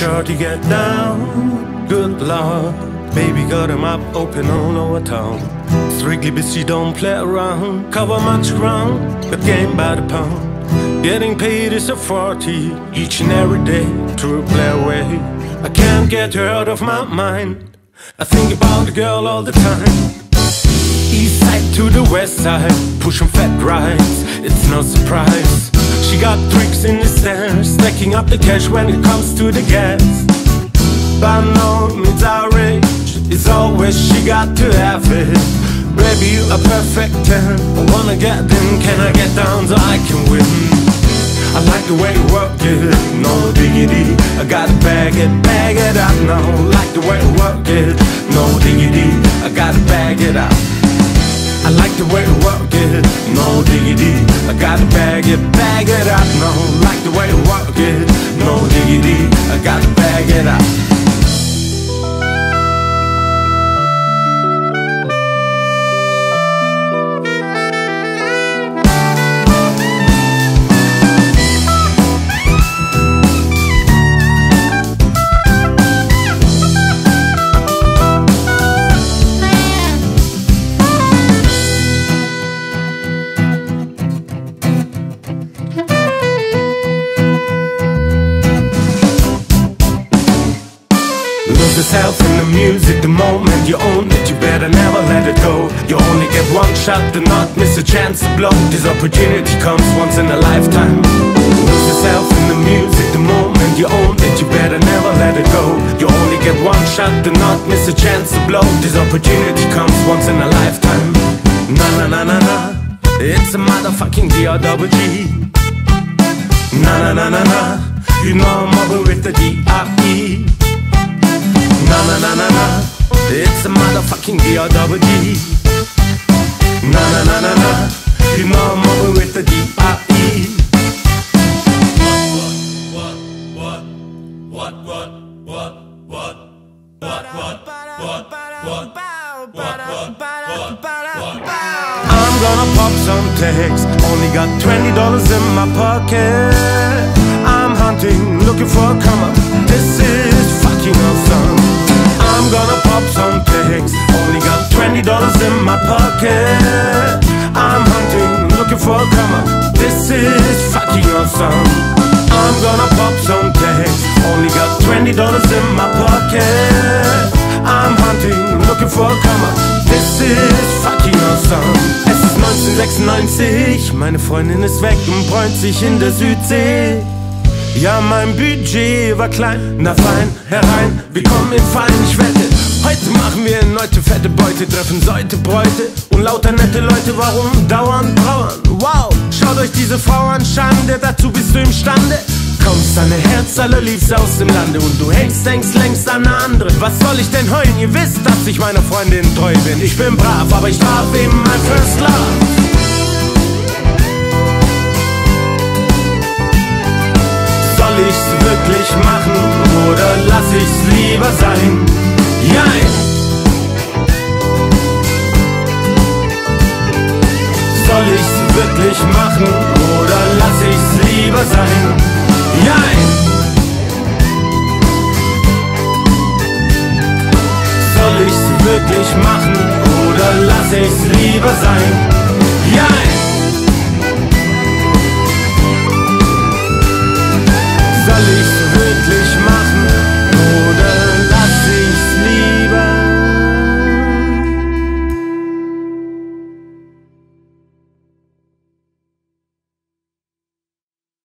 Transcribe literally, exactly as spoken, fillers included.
sure to get down. Good lord, baby got him up open all over town. Strictly busy, don't play around. Cover much ground, but game by the pound. Getting paid is a forty each and every day to play away. I can't get her out of my mind. I think about the girl all the time. East side to the west side, pushing fat rides, it's no surprise. She got tricks in the stairs, stacking up the cash when it comes to the gas. By no means our age, it's always she got to have it. Baby, you are perfect ten, I wanna get in, can I get down so I can win? I like the way you work it, no diggity, I gotta bag it, bag it up now. Like the way you work it, no diggity, I gotta bag it up. I like the way you work it, no diggity, I gotta bag it, bag it up now. Like the way you work it, no diggity, I gotta bag it up. Yourself in the music, the moment you own it, you better never let it go. You only get one shot, do not miss a chance to blow. This opportunity comes once in a lifetime. Lose yourself in the music, the moment you own it, you better never let it go. You only get one shot, do not miss a chance to blow. This opportunity comes once in a lifetime. Na na na na na, it's a motherfucking D R double G. Na na na na na, you know I'm over with the D R E. Na na na na na, it's a motherfucking D R double G. Na na na na na, you know I'm over with the D R E. What what what what what what what what what what what what what. I'm gonna pop some tags. Only got twenty dollars in my pocket. I'm hunting, looking for a comer. This is fucking awesome. I'm gonna pop some tags. Only got twenty dollars in my pocket. I'm hunting, looking for a comer. This is fucking awesome. I'm gonna pop some tags. Only got twenty dollars in my pocket. I'm hunting, looking for a comer. This is fucking awesome. Es ist neunzehnhundertsechsundneunzig, meine Freundin ist weg und bräunt sich in der Südsee. Ja, mein Budget war klein, na fein, herein, wir kommen in Fallen, ich wette. Heute machen wir erneute fette Beute, treffen Seite, Bräute und lauter nette Leute, warum dauern, brauern? Wow, schaut euch diese Frau an, Schande, dazu bist du imstande. Kommst deine Herz allerliebst aus dem Lande und du hängst, hängst längst an eine andere. Was soll ich denn heulen, ihr wisst, dass ich meiner Freundin treu bin. Ich bin brav, aber ich traf eben mein First Love. Soll ich's wirklich machen oder lass ich's lieber sein? Jein! Soll ich's wirklich machen oder lass ich's lieber sein? Jein! Soll ich's wirklich machen oder lass ich's lieber sein?